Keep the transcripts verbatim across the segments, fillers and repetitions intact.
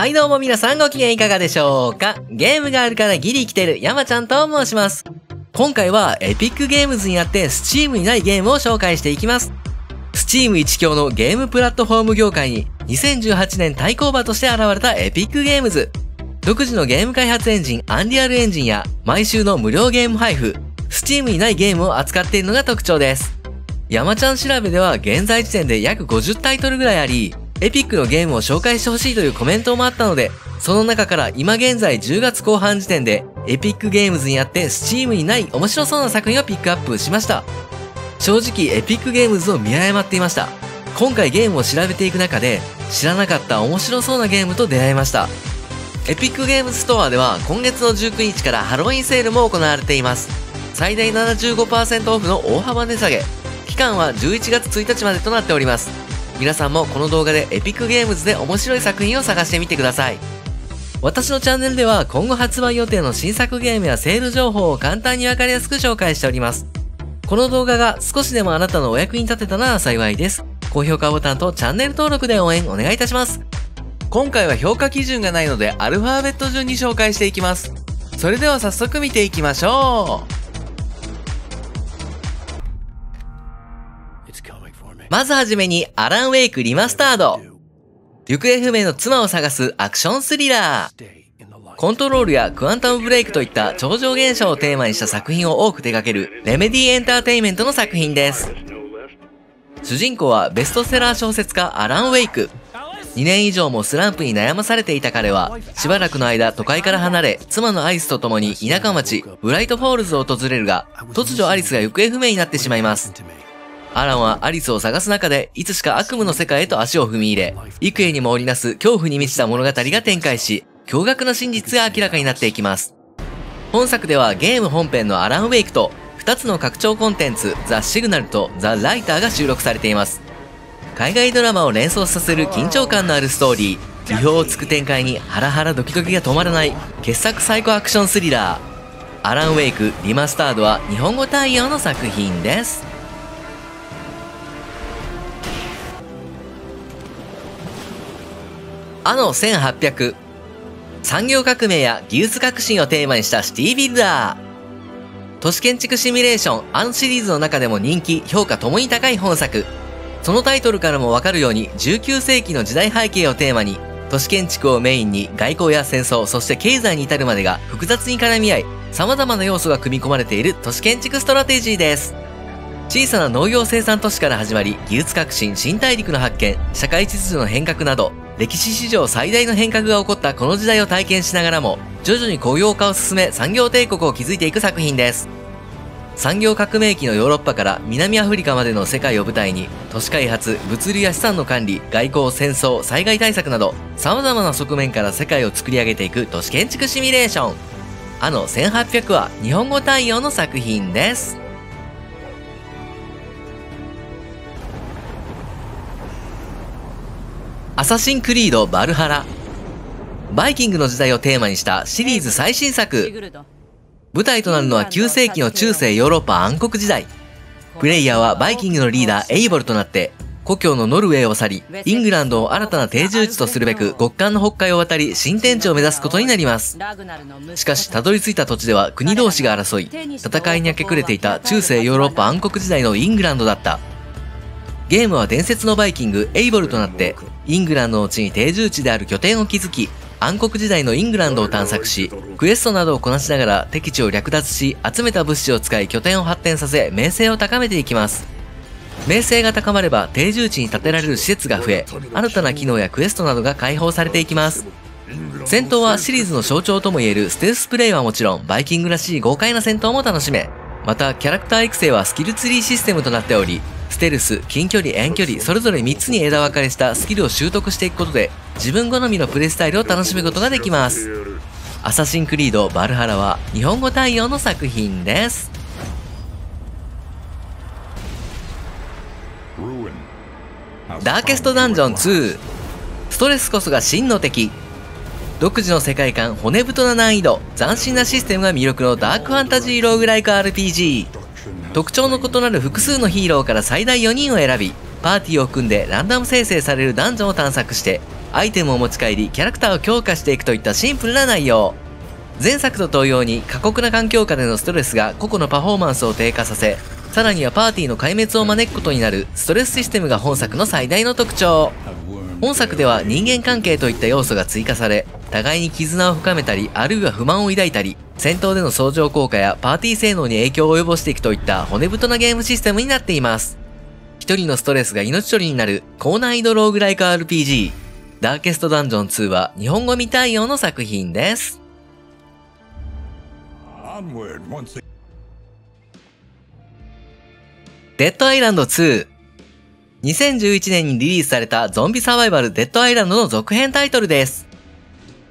はいどうも皆さんご機嫌いかがでしょうか。ゲームがあるからギリ生きてる山ちゃんと申します。今回はエピックゲームズにあって Steam にないゲームを紹介していきます。 Steam 一強のゲームプラットフォーム業界ににせんじゅうはちねん対抗馬として現れたエピックゲームズ。独自のゲーム開発エンジンアンリアルエンジンや毎週の無料ゲーム配布、 Steam にないゲームを扱っているのが特徴です。山ちゃん調べでは現在時点で約ごじゅうタイトルぐらいあり、エピックのゲームを紹介してほしいというコメントもあったので、その中から今現在じゅうがつこう半時点でエピックゲームズにあって Steam にない面白そうな作品をピックアップしました。正直エピックゲームズを見誤っていました。今回ゲームを調べていく中で知らなかった面白そうなゲームと出会いました。エピックゲームズストアでは今月のじゅうくにちからハロウィンセールも行われています。最大 ななじゅうごパーセント オフの大幅値下げ、期間はじゅういちがつついたちまでとなっております。皆さんもこの動画でエピックゲームズで面白い作品を探してみてください。私のチャンネルでは今後発売予定の新作ゲームやセール情報を簡単にわかりやすく紹介しております。この動画が少しでもあなたのお役に立てたなら幸いです。高評価ボタンとチャンネル登録で応援お願いいたします。今回は評価基準がないのでアルファベット順に紹介していきます。それでは早速見ていきましょう。まずはじめに、アラン・ウェイクリマスタード。行方不明の妻を探すアクションスリラー。コントロールやクアンタムブレイクといった超常現象をテーマにした作品を多く手掛けるレメディエンターテインメントの作品です。主人公はベストセラー小説家アラン・ウェイク。にねん以上もスランプに悩まされていた彼は、しばらくの間都会から離れ、妻のアリスと共に田舎町、ブライトフォールズを訪れるが、突如アリスが行方不明になってしまいます。アランはアリスを探す中で、いつしか悪夢の世界へと足を踏み入れ、幾重にも織りなす恐怖に満ちた物語が展開し、驚愕な真実が明らかになっていきます。本作ではゲーム本編のアラン・ウェイクと、ふたつの拡張コンテンツ、ザ・シグナルとザ・ライターが収録されています。海外ドラマを連想させる緊張感のあるストーリー、意表をつく展開にハラハラドキドキが止まらない、傑作サイコアクションスリラー。アラン・ウェイクリマスタードは日本語対応の作品です。あのせんはっぴゃく、産業革命や技術革新をテーマにしたシティビルダー。都市建築シミュレーションあのシリーズの中でも人気評価ともに高い本作。そのタイトルからもわかるようにじゅうきゅうせいきの時代背景をテーマに、都市建築をメインに外交や戦争、そして経済に至るまでが複雑に絡み合い、様々な要素が組み込まれている都市建築ストラテジーです。小さな農業生産都市から始まり、技術革新、新大陸の発見、社会秩序の変革など歴史史上最大の変革が起こったこの時代を体験しながらも、徐々に工業化を進め産業帝国を築いていく作品です。産業革命期のヨーロッパから南アフリカまでの世界を舞台に、都市開発、物流や資産の管理、外交、戦争、災害対策など、様々な側面から世界を作り上げていく都市建築シミュレーション。あのせんはっぴゃくは日本語対応の作品です。アサシンクリードバルハラ。バイキングの時代をテーマにしたシリーズ最新作。舞台となるのはきゅうせいきの中世ヨーロッパ暗黒時代。プレイヤーはバイキングのリーダーエイボルとなって、故郷のノルウェーを去り、イングランドを新たな定住地とするべく極寒の北海を渡り、新天地を目指すことになります。しかし、たどり着いた土地では国同士が争い、戦いに明け暮れていた中世ヨーロッパ暗黒時代のイングランドだった。ゲームは伝説のバイキングエイボルとなって、イングランドの地に定住地である拠点を築き、暗黒時代のイングランドを探索し、クエストなどをこなしながら敵地を略奪し、集めた物資を使い拠点を発展させ、名声を高めていきます。名声が高まれば定住地に建てられる施設が増え、新たな機能やクエストなどが開放されていきます。戦闘はシリーズの象徴ともいえるステルスプレイはもちろん、バイキングらしい豪快な戦闘も楽しめ、またキャラクター育成はスキルツリーシステムとなっており、ステルス、近距離、遠距離、それぞれみっつに枝分かれしたスキルを習得していくことで、自分好みのプレイスタイルを楽しむことができます。アサシンクリード・バルハラは日本語対応の作品です。ダーケストダンジョンツー。ストレスこそが真の敵。独自の世界観、骨太な難易度、斬新なシステムが魅力のダークファンタジーローグライク アールピージー。特徴の異なる複数のヒーローから最大よにんを選び、パーティーを組んでランダム生成されるダンジョンを探索して、アイテムを持ち帰りキャラクターを強化していくといったシンプルな内容。前作と同様に過酷な環境下でのストレスが個々のパフォーマンスを低下させ、さらにはパーティーの壊滅を招くことになるストレスシステムが本作の最大の特徴。本作では人間関係といった要素が追加され、互いに絆を深めたり、あるいは不満を抱いたり、戦闘での相乗効果やパーティー性能に影響を及ぼしていくといった骨太なゲームシステムになっています。一人のストレスが命取りになる高難易度ローグライク アールピージー、ダーケストダンジョンツーは日本語未対応の作品です。デッドアイランドツー。にせんじゅういちねんにリリースされたゾンビサバイバルデッドアイランドの続編タイトルです。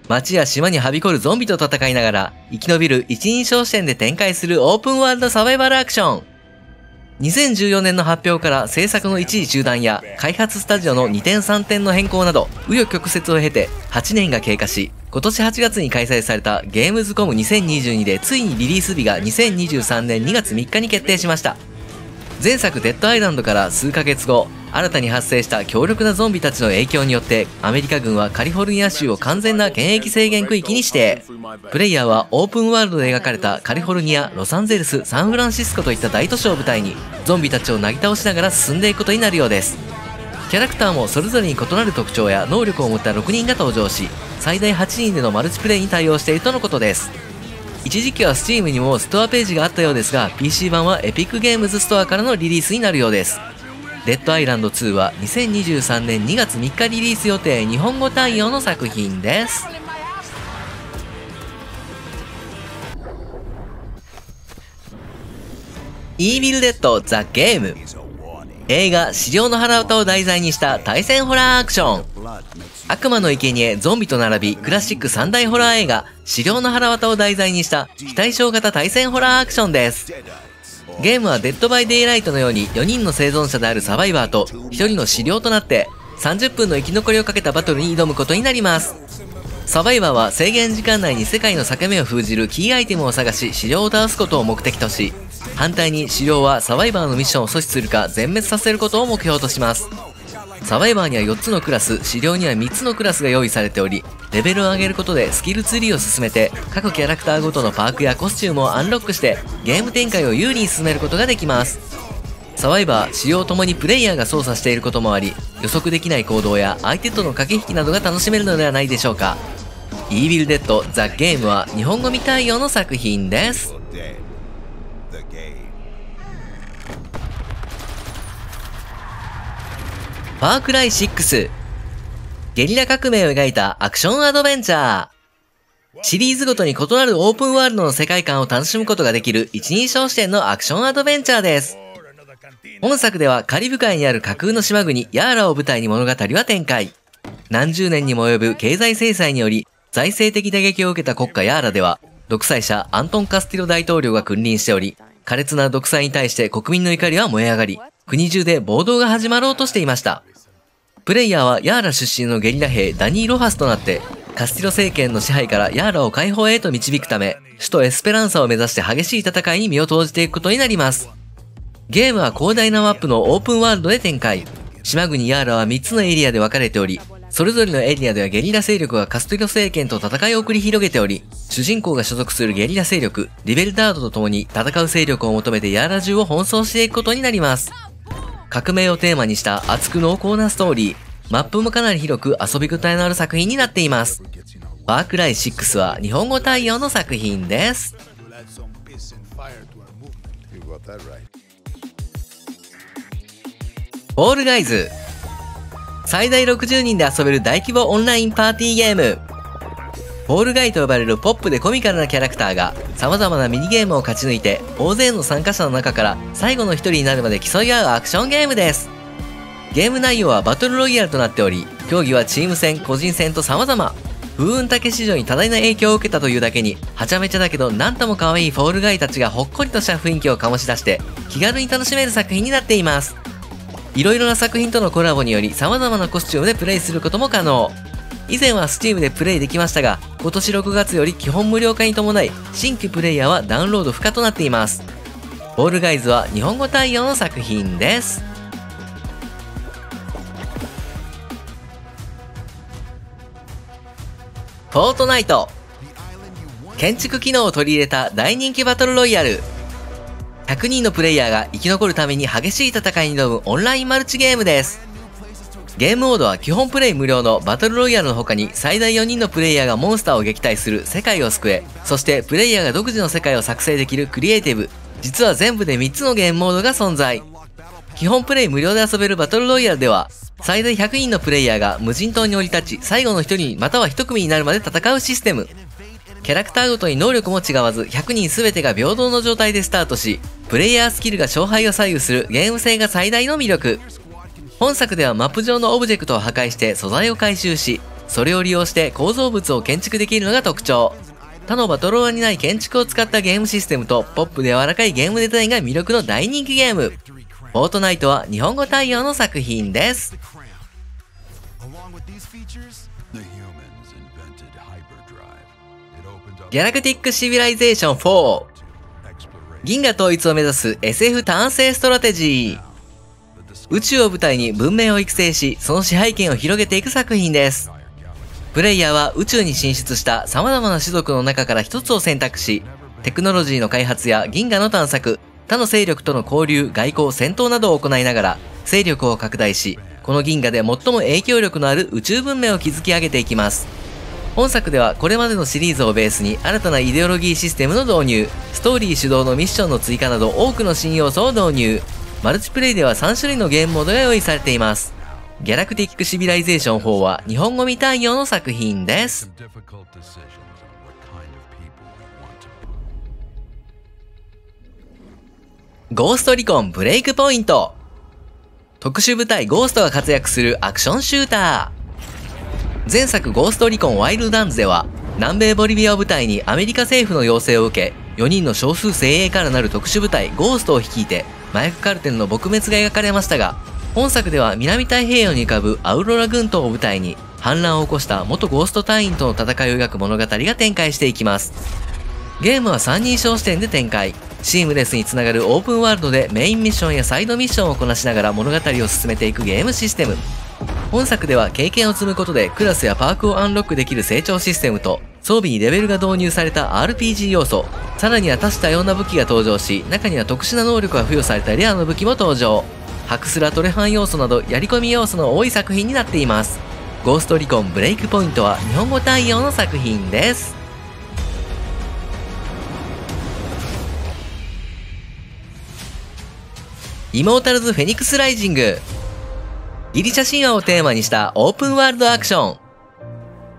街や島にはびこるゾンビと戦いながら生き延びる一人称視点で展開するオープンワールドサバイバルアクション。にせんじゅうよねんの発表から制作の一時中断や開発スタジオのにてんさんてんの変更など紆余曲折を経てはちねんが経過し、今年はちがつに開催されたゲームズコムにせんにじゅうにでついにリリース日がにせんにじゅうさんねんにがつみっかに決定しました。前作デッドアイランドから数ヶ月後、新たに発生した強力なゾンビたちの影響によって、アメリカ軍はカリフォルニア州を完全な権益制限区域に指定。プレイヤーはオープンワールドで描かれたカリフォルニア、ロサンゼルス、サンフランシスコといった大都市を舞台に、ゾンビたちをなぎ倒しながら進んでいくことになるようです。キャラクターもそれぞれに異なる特徴や能力を持ったろくにんが登場し、最大はちにんでのマルチプレイに対応しているとのことです。一時期は Steam にもストアページがあったようですが、 ピーシー 版は Epic Games ストアからのリリースになるようです。デッドアイランドツーはにせんにじゅうさんねんにがつみっかリリース予定、日本語対応の作品です。Evil Dead The Game、映画「死霊の腹歌」を題材にした対戦ホラーアクション。悪魔の生贄、ゾンビと並びクラシック三大ホラー映画「死霊の腹歌」を題材にした非対称型対戦ホラーアクションです。ゲームはデッドバイデイライトのようによにんの生存者であるサバイバーとひとりの死霊となってさんじゅっぷんの生き残りをかけたバトルに挑むことになります。サバイバーは制限時間内に世界の裂け目を封じるキーアイテムを探し、死霊を倒すことを目的とし、反対に死霊はサバイバーのミッションを阻止するか全滅させることを目標とします。サバイバーにはよっつのクラス、死霊にはみっつのクラスが用意されており、レベルを上げることでスキルツリーを進めて各キャラクターごとのパークやコスチュームをアンロックしてゲーム展開を有利に進めることができます。サバイバー、死霊ともにプレイヤーが操作していることもあり、予測できない行動や相手との駆け引きなどが楽しめるのではないでしょうか。Evil Dead The Gameは日本語未対応の作品です。ファークライシックス、ゲリラ革命を描いたアクションアドベンチャー。シリーズごとに異なるオープンワールドの世界観を楽しむことができる一人称視点のアクションアドベンチャーです。本作ではカリブ海にある架空の島国ヤーラを舞台に物語は展開。何十年にも及ぶ経済制裁により、財政的打撃を受けた国家ヤーラでは、独裁者アントン・カスティロ大統領が君臨しており、苛烈な独裁に対して国民の怒りは燃え上がり、国中で暴動が始まろうとしていました。プレイヤーはヤーラ出身のゲリラ兵ダニー・ロハスとなって、カスティロ政権の支配からヤーラを解放へと導くため、首都エスペランサを目指して激しい戦いに身を投じていくことになります。ゲームは広大なマップのオープンワールドで展開。島国ヤーラはみっつのエリアで分かれており、それぞれのエリアではゲリラ勢力がカスティロ政権と戦いを繰り広げており、主人公が所属するゲリラ勢力、リベルダードと共に戦う勢力を求めてヤーラ中を奔走していくことになります。革命をテーマにした厚く濃厚なストーリー、マップもかなり広く遊び応えのある作品になっています。ファークライシックスは日本語対応の作品です。フォールガイズ、最大ろくじゅうにんで遊べる大規模オンラインパーティーゲーム。フォールガイと呼ばれるポップでコミカルなキャラクターが様々なミニゲームを勝ち抜いて大勢の参加者の中から最後のひとりになるまで競い合うアクションゲームです。ゲーム内容はバトルロイヤルとなっており、競技はチーム戦、個人戦と様々。風雲竹市場に多大な影響を受けたというだけに、はちゃめちゃだけどなんとも可愛いフォールガイたちがほっこりとした雰囲気を醸し出して気軽に楽しめる作品になっています。いろいろな作品とのコラボにより様々なコスチュームでプレイすることも可能。以前は Steam でプレイできましたが、今年ろくがつより基本無料化に伴い、新規プレイヤーはダウンロード不可となっています。フォールガイズは日本語対応の作品です。フォートナイト。建築機能を取り入れた大人気バトルロイヤル。ひゃくにんのプレイヤーが生き残るために激しい戦いに挑むオンラインマルチゲームです。ゲームモードは基本プレイ無料のバトルロイヤルの他に最大よにんのプレイヤーがモンスターを撃退する世界を救え、そしてプレイヤーが独自の世界を作成できるクリエイティブ。実は全部でみっつのゲームモードが存在。基本プレイ無料で遊べるバトルロイヤルでは、最大ひゃくにんのプレイヤーが無人島に降り立ち、最後のひとりまたはひと組になるまで戦うシステム。キャラクターごとに能力も違わず、ひゃくにん全てが平等の状態でスタートし、プレイヤースキルが勝敗を左右するゲーム性が最大の魅力。本作ではマップ上のオブジェクトを破壊して素材を回収し、それを利用して構造物を建築できるのが特徴。他のバトロワにない建築を使ったゲームシステムとポップで柔らかいゲームデザインが魅力の大人気ゲーム。フォートナイトは日本語対応の作品です。ギャラクティックシビライゼーションフォー。銀河統一を目指す エスエフ 単性ストラテジー。宇宙を舞台に文明を育成し、その支配権を広げていく作品です。プレイヤーは宇宙に進出した様々な種族の中から一つを選択し、テクノロジーの開発や銀河の探索、他の勢力との交流、外交、戦闘などを行いながら、勢力を拡大し、この銀河で最も影響力のある宇宙文明を築き上げていきます。本作ではこれまでのシリーズをベースに新たなイデオロギーシステムの導入、ストーリー主導のミッションの追加など多くの新要素を導入。マルチプレイではさん種類のゲームモードが用意されています。ギャラクティックシビライゼーションフォーは日本語未対応の作品です。ゴーストリコンブレイクポイント。特殊部隊ゴーストが活躍するアクションシューター。前作ゴーストリコンワイルドダンズでは南米ボリビアを舞台にアメリカ政府の要請を受け、よにんの少数精鋭からなる特殊部隊ゴーストを率いて、麻薬カルテルの撲滅が描かれましたが、本作では南太平洋に浮かぶアウロラ群島を舞台に反乱を起こした元ゴースト隊員との戦いを描く物語が展開していきます。ゲームはさんにん称視点で展開、シームレスにつながるオープンワールドでメインミッションやサイドミッションをこなしながら物語を進めていくゲームシステム。本作では経験を積むことでクラスやパークをアンロックできる成長システムと、装備にレベルが導入された アールピージー 要素、さらには多種多様な武器が登場し、中には特殊な能力が付与されたレアの武器も登場。ハクスラトレハン要素などやり込み要素の多い作品になっています。ゴーストリコンブレイクポイントは日本語対応の作品です。イモータルズフェニックスライジング。ギリシャ神話をテーマにしたオープンワールドアクション。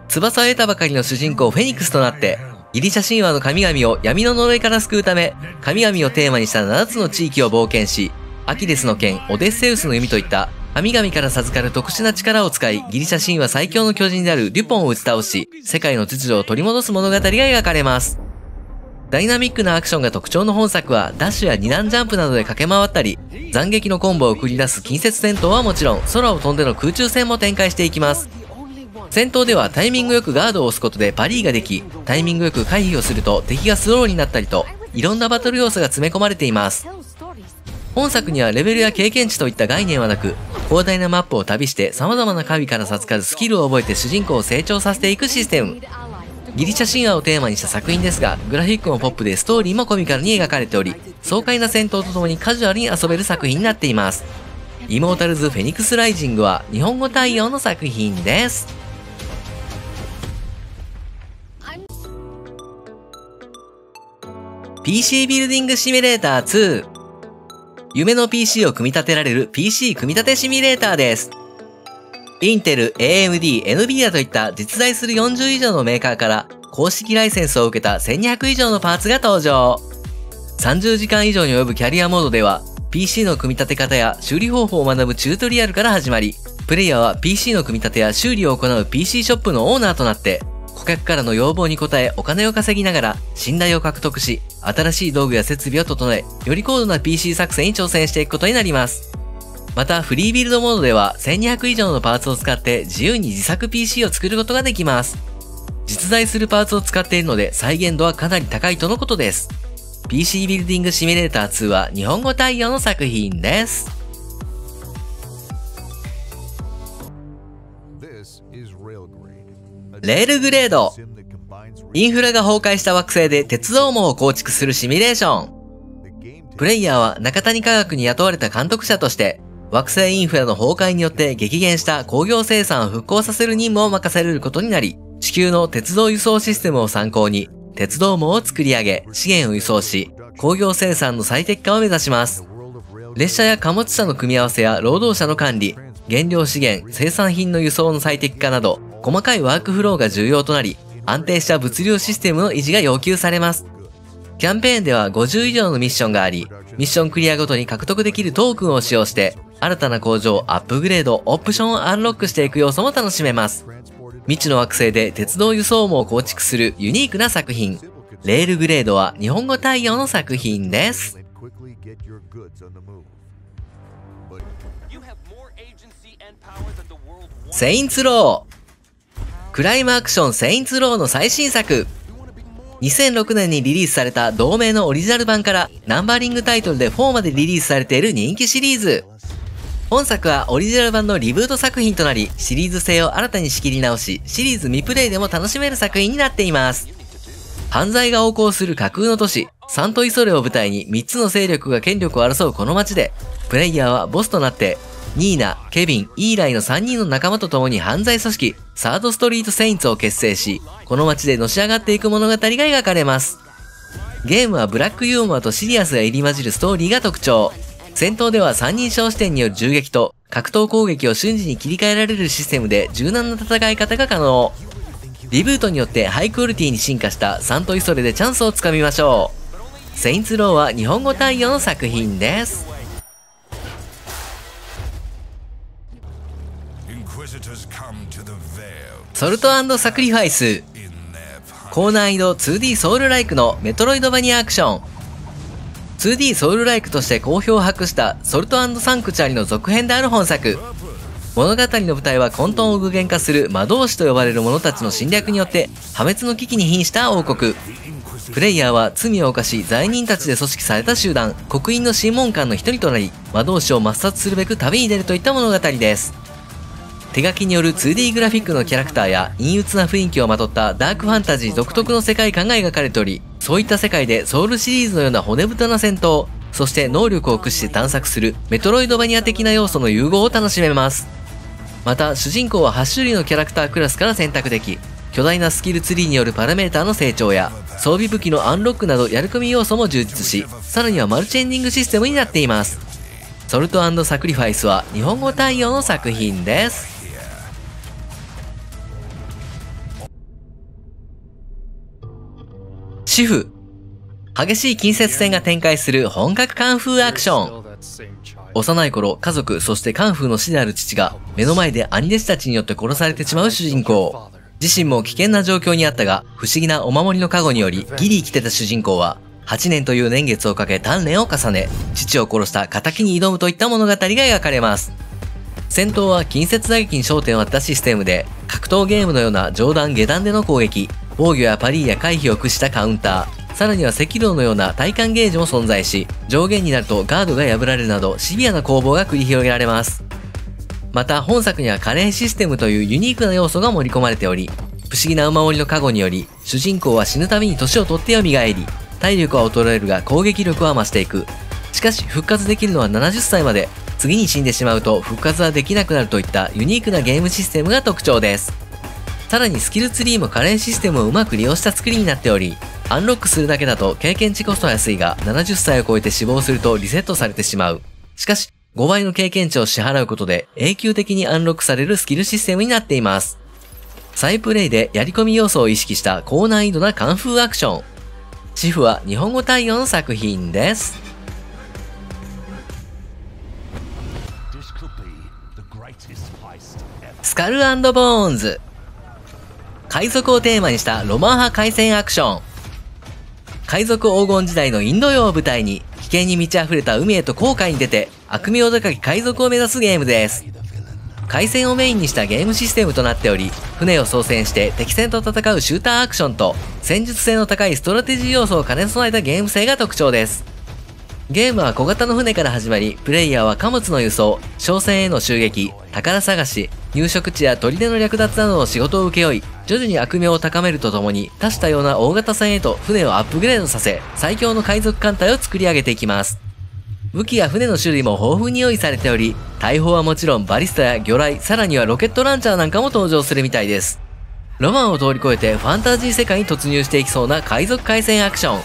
翼を得たばかりの主人公フェニックスとなって、ギリシャ神話の神々を闇の呪いから救うため、神々をテーマにしたななつの地域を冒険し、アキレスの剣、オデッセウスの弓といった、神々から授かる特殊な力を使い、ギリシャ神話最強の巨人であるデュポンを打ち倒し、世界の秩序を取り戻す物語が描かれます。ダイナミックなアクションが特徴の本作は、ダッシュや二段ジャンプなどで駆け回ったり、斬撃のコンボを繰り出す近接戦闘はもちろん、空を飛んでの空中戦も展開していきます。戦闘ではタイミングよくガードを押すことでパリーができ、タイミングよく回避をすると敵がスローになったりと、いろんなバトル要素が詰め込まれています。本作にはレベルや経験値といった概念はなく、広大なマップを旅して様々な神から授かるスキルを覚えて主人公を成長させていくシステム。ギリシャ神話をテーマにした作品ですが、グラフィックもポップでストーリーもコミカルに描かれており、爽快な戦闘とともにカジュアルに遊べる作品になっています。イモータルズ・フェニックス・ライジングは日本語対応の作品です。ピーシー ビルディングシミュレーターツー。夢の ピーシー を組み立てられる ピーシー 組み立てシミュレーターです。インテル、エーエムディー、エヌビディア といった実在するよんじゅう以上のメーカーから公式ライセンスを受けたせんにひゃく以上のパーツが登場。さんじゅうじかん以上に及ぶキャリアモードでは ピーシー の組み立て方や修理方法を学ぶチュートリアルから始まり、プレイヤーは ピーシー の組み立てや修理を行う ピーシー ショップのオーナーとなって、顧客からの要望に応えお金を稼ぎながら信頼を獲得し、新しい道具や設備を整え、より高度な ピーシー 作戦に挑戦していくことになります。またフリービルドモードではせんにひゃく以上のパーツを使って自由に自作 ピーシー を作ることができます。実在するパーツを使っているので再現度はかなり高いとのことです。ピーシー ビルディングシミュレーターツーは日本語対応の作品です。レールグレード。インフラが崩壊した惑星で鉄道網を構築するシミュレーション。プレイヤーは中谷科学に雇われた監督者として、惑星インフラの崩壊によって激減した工業生産を復興させる任務を任されることになり、地球の鉄道輸送システムを参考に、鉄道網を作り上げ、資源を輸送し、工業生産の最適化を目指します。列車や貨物車の組み合わせや労働者の管理、原料資源、生産品の輸送の最適化など、細かいワークフローが重要となり、安定した物流システムの維持が要求されます。キャンペーンではごじゅう以上のミッションがあり、ミッションクリアごとに獲得できるトークンを使用して、新たな工場、アップグレード、オプションをアンロックしていく要素も楽しめます。未知の惑星で鉄道輸送網を構築するユニークな作品。レールグレードは日本語対応の作品です。セインツロー。クライムアクションセインツローの最新作。にせんろくねんにリリースされた同名のオリジナル版からナンバリングタイトルでフォーまでリリースされている人気シリーズ。本作はオリジナル版のリブート作品となり、シリーズ性を新たに仕切り直し、シリーズ未プレイでも楽しめる作品になっています。犯罪が横行する架空の都市、サントイソレを舞台にみっつの勢力が権力を争うこの街で、プレイヤーはボスとなって、ニーナ、ケビン、イーライのさんにんの仲間と共に犯罪組織、サードストリートセインツを結成し、この街でのし上がっていく物語が描かれます。ゲームはブラックユーモアとシリアスが入り混じるストーリーが特徴。戦闘では三人称視点による銃撃と格闘攻撃を瞬時に切り替えられるシステムで柔軟な戦い方が可能。リブートによってハイクオリティに進化したサントイソレでチャンスをつかみましょう。セインツローは日本語対応の作品です。ソルト&サクリファイス。高難易度 ツーディー ソウルライクのメトロイドバニアアクション。ツーディー ソウルライクとして好評を博したソルト&サンクチュアリの続編である本作。物語の舞台は混沌を具現化する魔導士と呼ばれる者たちの侵略によって破滅の危機に瀕した王国。プレイヤーは罪を犯し罪人たちで組織された集団、刻印の審問官の一人となり、魔導士を抹殺するべく旅に出るといった物語です。手書きによる ツーディー グラフィックのキャラクターや陰鬱な雰囲気をまとったダークファンタジー独特の世界観が描かれており、そういった世界でソウルシリーズのような骨太な戦闘、そして能力を駆使して探索するメトロイドバニア的な要素の融合を楽しめます。また、主人公ははっしゅるいのキャラクタークラスから選択でき、巨大なスキルツリーによるパラメーターの成長や装備武器のアンロックなどやり込み要素も充実し、さらにはマルチエンディングシステムになっています。ソルト&サクリファイスは日本語対応の作品です。シフ。激しい近接戦が展開する本格カンフーアクション。幼い頃、家族、そしてカンフーの師である父が目の前で兄弟子たちによって殺されてしまう主人公。自身も危険な状況にあったが、不思議なお守りの加護によりギリ生きてた主人公は、はちねんという年月をかけ鍛錬を重ね、父を殺した仇に挑むといった物語が描かれます。戦闘は近接打撃に焦点を当てたシステムで、格闘ゲームのような上段下段での攻撃、防御やパリーや回避を駆使したカウンター、さらには赤道のような体感ゲージも存在し、上限になるとガードが破られるなどシビアな攻防が繰り広げられます。また本作にはカレーシステムというユニークな要素が盛り込まれており、不思議なお守りの加護により、主人公は死ぬたびに年を取って蘇り、体力は衰えるが攻撃力は増していく。しかし復活できるのはななじゅっさいまで、次に死んでしまうと復活はできなくなるといったユニークなゲームシステムが特徴です。さらにスキルツリーもカレーシステムをうまく利用した作りになっており、アンロックするだけだと経験値コストは安いが、ななじゅっさいを超えて死亡するとリセットされてしまう。しかし、ごばいの経験値を支払うことで永久的にアンロックされるスキルシステムになっています。再プレイでやり込み要素を意識した高難易度なカンフーアクション。シフは日本語対応の作品です。スカル&ボーンズ。海賊をテーマにしたロマン派海戦アクション。海賊黄金時代のインド洋を舞台に、危険に満ち溢れた海へと航海に出て、悪名高き海賊を目指すゲームです。海戦をメインにしたゲームシステムとなっており、船を操船して敵戦と戦うシューターアクションと、戦術性の高いストラテジー要素を兼ね備えたゲーム性が特徴です。ゲームは小型の船から始まり、プレイヤーは貨物の輸送、商船への襲撃、宝探し、入植地や砦の略奪などの仕事を請け負い、徐々に悪名を高めるとともに、多種多様な大型船へと船をアップグレードさせ、最強の海賊艦隊を作り上げていきます。武器や船の種類も豊富に用意されており、大砲はもちろんバリスタや魚雷、さらにはロケットランチャーなんかも登場するみたいです。ロマンを通り越えてファンタジー世界に突入していきそうな海賊海戦アクション。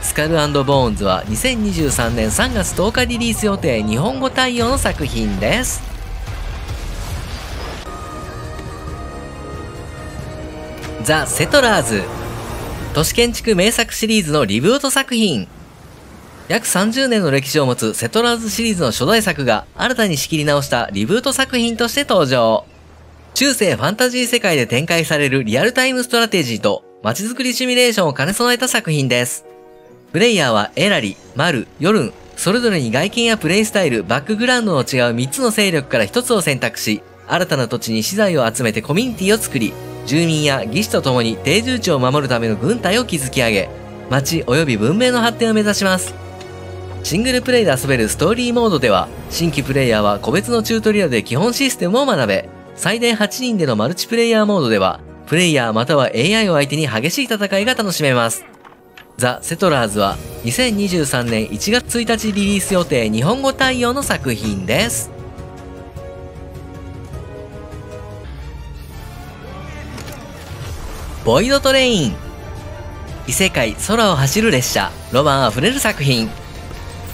スカル&ボーンズはにせんにじゅうさんねんさんがつとおかリリース予定日本語対応の作品です。ザ・セトラーズ。都市建築名作シリーズのリブート作品。約さんじゅうねんの歴史を持つセトラーズシリーズの初代作が新たに仕切り直したリブート作品として登場。中世ファンタジー世界で展開されるリアルタイムストラテジーと街づくりシミュレーションを兼ね備えた作品です。プレイヤーはエラリ、マル、ヨルン、それぞれに外見やプレイスタイル、バックグラウンドの違うみっつの勢力からひとつを選択し、新たな土地に資材を集めてコミュニティを作り、住民や技師と共に定住地を守るための軍隊を築き上げ、街及び文明の発展を目指します。シングルプレイで遊べるストーリーモードでは、新規プレイヤーは個別のチュートリアルで基本システムを学べ、最大はちにんでのマルチプレイヤーモードでは、プレイヤーまたは エーアイ を相手に激しい戦いが楽しめます。ザ・セトラーズはにせんにじゅうさんねんいちがつついたちリリース予定日本語対応の作品です。ボイドトレイン。異世界空を走る列車、ロマンあふれる作品。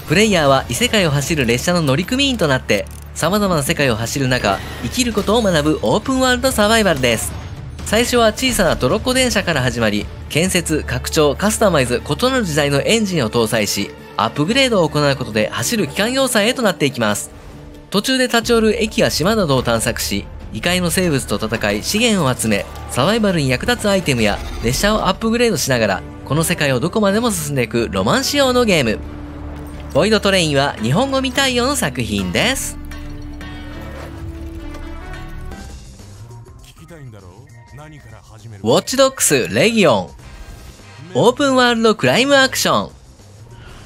プレイヤーは異世界を走る列車の乗組員となって、様々な世界を走る中、生きることを学ぶオープンワールドサバイバルです。最初は小さなトロッコ電車から始まり、建設、拡張、カスタマイズ、異なる時代のエンジンを搭載し、アップグレードを行うことで走る機関要塞へとなっていきます。途中で立ち寄る駅や島などを探索し、異界の生物と戦い資源を集め、サバイバルに役立つアイテムや列車をアップグレードしながら、この世界をどこまでも進んでいくロマン仕様のゲーム。ボイドトレインは日本語未対応の作品です。Watch Dogs Legion。オープンワールドクライムアクション。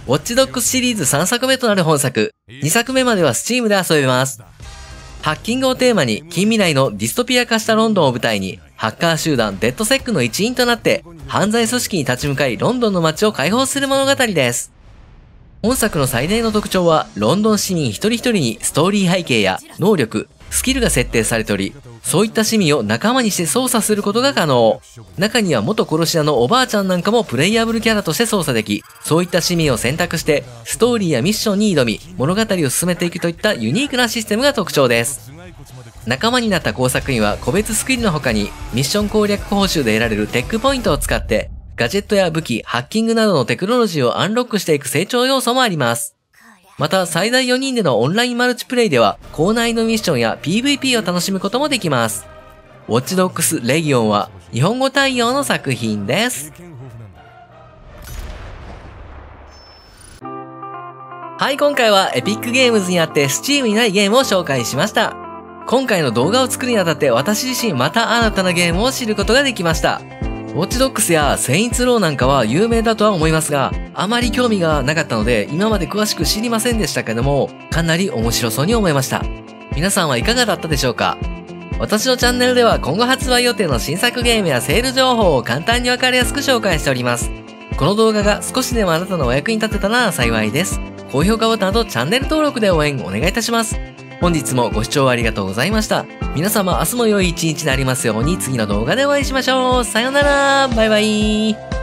Watch Dogsシリーズさんさくめとなる本作、にさくめまでは Steam で遊べます。ハッキングをテーマに近未来のディストピア化したロンドンを舞台に、ハッカー集団デッドセックの一員となって、犯罪組織に立ち向かいロンドンの街を解放する物語です。本作の最大の特徴は、ロンドン市民一人一人にストーリー背景や能力、スキルが設定されており、そういった市民を仲間にして操作することが可能。中には元殺し屋のおばあちゃんなんかもプレイアブルキャラとして操作でき、そういった市民を選択して、ストーリーやミッションに挑み、物語を進めていくといったユニークなシステムが特徴です。仲間になった工作員は個別スキルの他に、ミッション攻略報酬で得られるテックポイントを使って、ガジェットや武器、ハッキングなどのテクノロジーをアンロックしていく成長要素もあります。また、最大よにんでのオンラインマルチプレイでは、校内のミッションや ピーブイピー を楽しむこともできます。Watch Dogs Legion は、日本語対応の作品です。はい、今回はエピックゲームズにあって Steam にないゲームを紹介しました。今回の動画を作るにあたって、私自身また新たなゲームを知ることができました。Watch Dogs や Saints Row なんかは有名だとは思いますが、あまり興味がなかったので今まで詳しく知りませんでしたけども、かなり面白そうに思いました。皆さんはいかがだったでしょうか？私のチャンネルでは今後発売予定の新作ゲームやセール情報を簡単にわかりやすく紹介しております。この動画が少しでもあなたのお役に立てたら幸いです。高評価ボタンとチャンネル登録で応援お願いいたします。本日もご視聴ありがとうございました。皆様明日も良い一日になりますように、次の動画でお会いしましょう。さようなら。バイバイ。